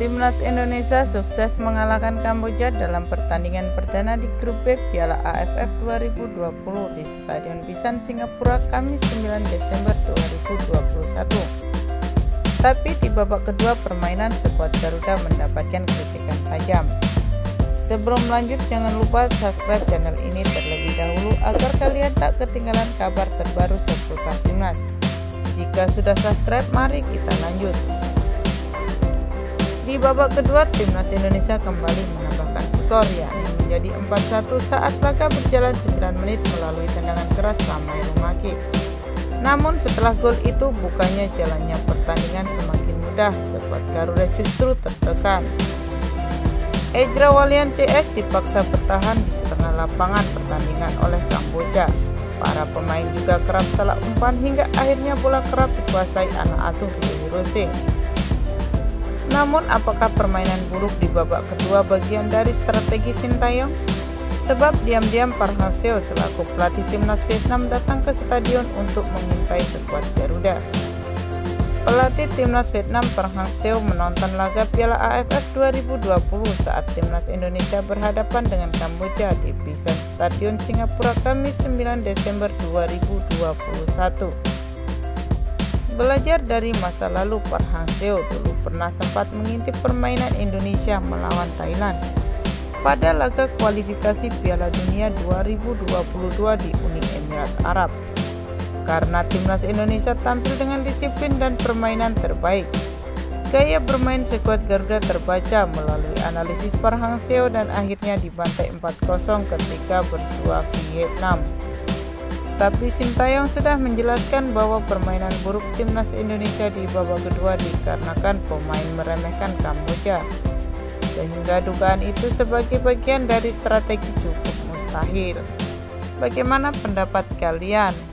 Timnas Indonesia sukses mengalahkan Kamboja dalam pertandingan perdana di Grup B Piala AFF 2020 di Stadion Wisin Singapura Kamis 9 Desember 2021. Tapi di babak kedua permainan skuad Garuda mendapatkan kritikan tajam. Sebelum lanjut, jangan lupa subscribe channel ini terlebih dahulu agar kalian tak ketinggalan kabar terbaru seputar Timnas. Jika sudah subscribe, mari kita lanjut. Di babak kedua, Timnas Indonesia kembali menambahkan skor, yakni menjadi 4-1 saat laga berjalan 9 menit melalui tendangan keras Ramai Rumakiek. Namun setelah gol itu, bukannya jalannya pertandingan semakin mudah, skuad Garuda justru tertekan. Ezra Walian CS dipaksa bertahan di setengah lapangan pertandingan oleh Kamboja. Para pemain juga kerap salah umpan hingga akhirnya bola kerap dikuasai anak asuh Urusin. Namun, apakah permainan buruk di babak kedua bagian dari strategi Shin Tae-yong? Sebab diam-diam Park Hang-seo selaku pelatih Timnas Vietnam datang ke stadion untuk mengintai skuad Garuda. Pelatih Timnas Vietnam Park Hang-seo menonton laga Piala AFF 2020 saat Timnas Indonesia berhadapan dengan Kamboja di Bishan Stadion Singapura Kamis 9 Desember 2021. Belajar dari masa lalu, Park Hang-seo dulu pernah sempat mengintip permainan Indonesia melawan Thailand pada laga kualifikasi Piala Dunia 2022 di Uni Emirat Arab. Karena Timnas Indonesia tampil dengan disiplin dan permainan terbaik, gaya bermain skuad Garuda terbaca melalui analisis Park Hang-seo dan akhirnya dibantai 4-0 ketika bersua Vietnam. Tapi Shin Tae-yong sudah menjelaskan bahwa permainan buruk Timnas Indonesia di babak kedua dikarenakan pemain meremehkan Kamboja. Sehingga dugaan itu sebagai bagian dari strategi cukup mustahil. Bagaimana pendapat kalian?